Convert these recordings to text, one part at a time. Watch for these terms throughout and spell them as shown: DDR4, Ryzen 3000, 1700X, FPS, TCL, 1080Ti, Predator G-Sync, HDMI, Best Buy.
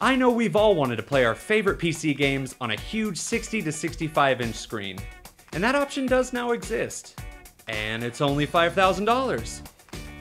I know we've all wanted to play our favorite PC games on a huge 60 to 65 inch screen, and that option does now exist. And it's only $5,000.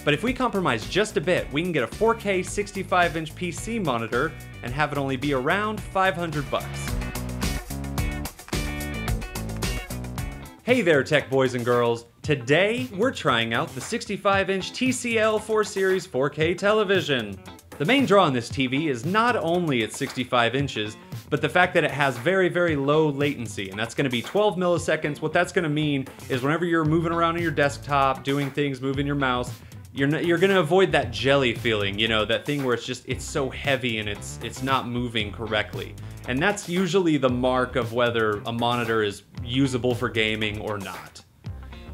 But if we compromise just a bit, we can get a 4K 65-inch PC monitor and have it only be around $500. Hey there, tech boys and girls. Today, we're trying out the 65-inch TCL 4 Series 4K television. The main draw on this TV is not only its 65 inches, but the fact that it has very, very low latency, and that's gonna be 12 milliseconds. What that's gonna mean is whenever you're moving around on your desktop, doing things, moving your mouse, you're gonna avoid that jelly feeling, you know, that thing where it's so heavy and it's not moving correctly. And that's usually the mark of whether a monitor is usable for gaming or not.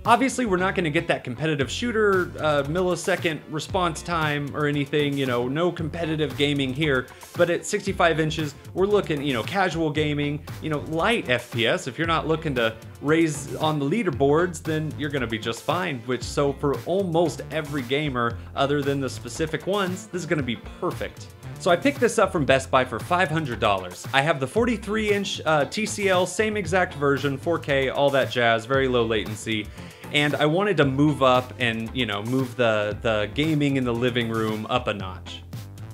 Obviously, we're not going to get that competitive shooter millisecond response time or anything, you know, no competitive gaming here, but at 65 inches, we're looking, you know, casual gaming, you know, light FPS. If you're not looking to raise on the leaderboards, then you're going to be just fine, so for almost every gamer other than the specific ones, this is going to be perfect. So I picked this up from Best Buy for $500. I have the 43-inch TCL, same exact version, 4K, all that jazz, very low latency. And I wanted to move up and, you know, move the gaming in the living room up a notch.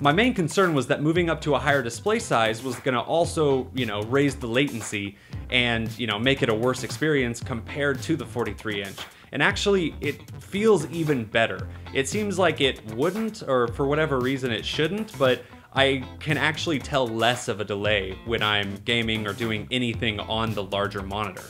My main concern was that moving up to a higher display size was gonna also, you know, raise the latency and, you know, make it a worse experience compared to the 43-inch. And actually, it feels even better. It seems like it wouldn't, or for whatever reason it shouldn't, but I can actually tell less of a delay when I'm gaming or doing anything on the larger monitor.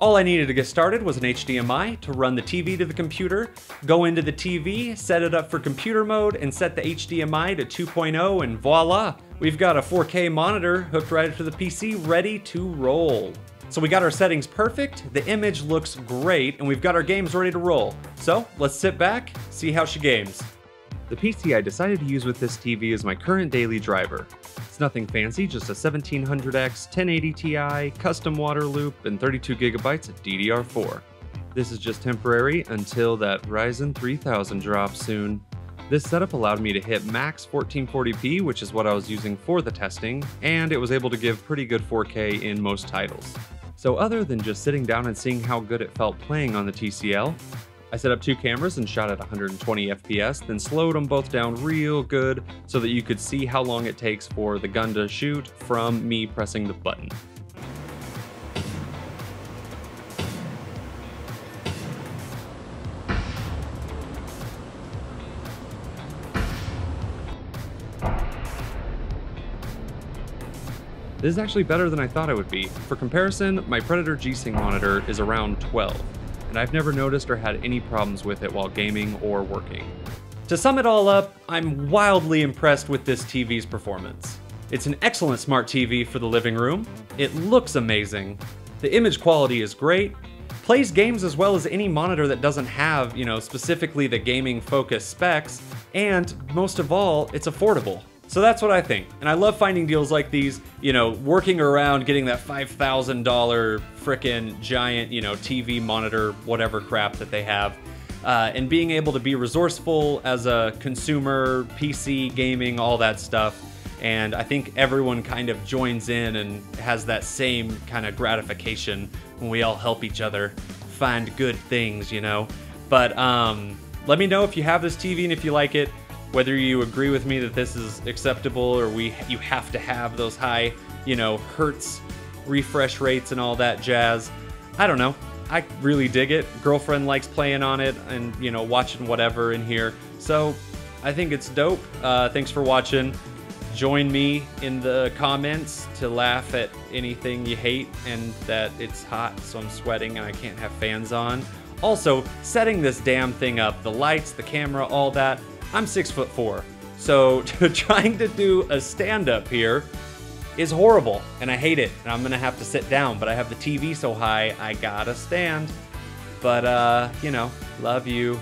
All I needed to get started was an HDMI to run the TV to the computer, go into the TV, set it up for computer mode, and set the HDMI to 2.0, and voila! We've got a 4K monitor hooked right up to the PC, ready to roll. So we got our settings perfect, the image looks great, and we've got our games ready to roll. So let's sit back, see how she games. The PC I decided to use with this TV is my current daily driver. It's nothing fancy, just a 1700X, 1080Ti, custom water loop, and 32GB of DDR4. This is just temporary until that Ryzen 3000 drops soon. This setup allowed me to hit max 1440p, which is what I was using for the testing, and it was able to give pretty good 4K in most titles. So other than just sitting down and seeing how good it felt playing on the TCL, I set up two cameras and shot at 120 FPS, then slowed them both down real good so that you could see how long it takes for the gun to shoot from me pressing the button. This is actually better than I thought it would be. For comparison, my Predator G-Sync monitor is around 12, and I've never noticed or had any problems with it while gaming or working. To sum it all up, I'm wildly impressed with this TV's performance. It's an excellent smart TV for the living room. It looks amazing. The image quality is great. Plays games as well as any monitor that doesn't have, you know, specifically the gaming-focused specs. And most of all, it's affordable. So that's what I think, and I love finding deals like these, you know, working around getting that $5,000 frickin' giant, you know, TV monitor, whatever crap that they have, and being able to be resourceful as a consumer, PC, gaming, all that stuff. And I think everyone kind of joins in and has that same kind of gratification when we all help each other find good things, you know? But let me know if you have this TV and if you like it. Whether you agree with me that this is acceptable or you have to have those high, you know, hertz refresh rates and all that jazz. I don't know. I really dig it. Girlfriend likes playing on it and, you know, watching whatever in here. So I think it's dope. Thanks for watching. Join me in the comments to laugh at anything you hate and that it's hot, so I'm sweating and I can't have fans on. Also, setting this damn thing up, the lights, the camera, all that. I'm 6'4", so trying to do a stand-up here is horrible, and I hate it, and I'm gonna have to sit down, but I have the TV so high, I gotta stand. But, you know, love you.